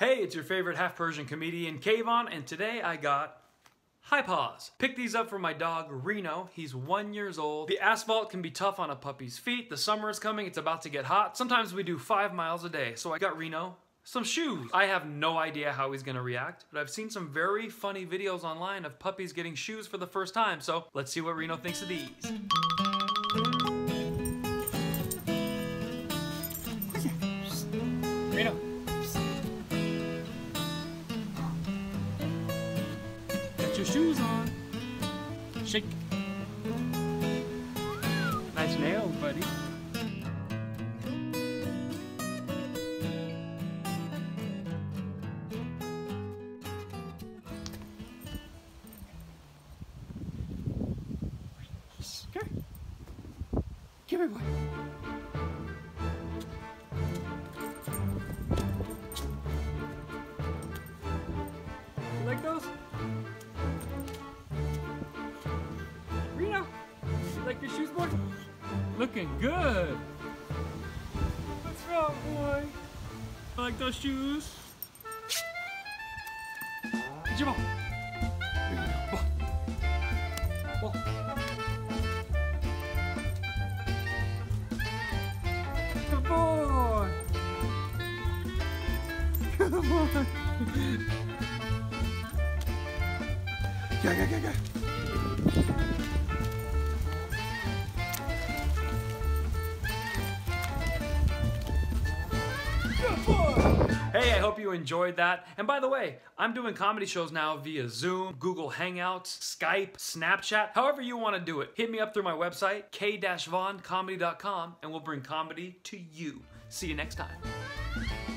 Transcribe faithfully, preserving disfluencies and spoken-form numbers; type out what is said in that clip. Hey, it's your favorite half-Persian comedian, K-von, and today I got high paws. Picked these up for my dog, Reno. He's one years old. The asphalt can be tough on a puppy's feet. The summer is coming, it's about to get hot. Sometimes we do five miles a day, so I got Reno some shoes. I have no idea how he's gonna react, but I've seen some very funny videos online of puppies getting shoes for the first time, so let's see what Reno thinks of these. Reno. Your shoes on. Shake. Nice nail, buddy. Sure. Give it one. You like those? Like your shoes, boy? Looking good. What's wrong, boy? I like those shoes. Get your ball. Ball. Ball. Good boy. Good boy. Go, go, go, go. Hey, I hope you enjoyed that. And by the way, I'm doing comedy shows now via Zoom, Google Hangouts, Skype, Snapchat, however you want to do it. Hit me up through my website, k von comedy dot com, and we'll bring comedy to you. See you next time.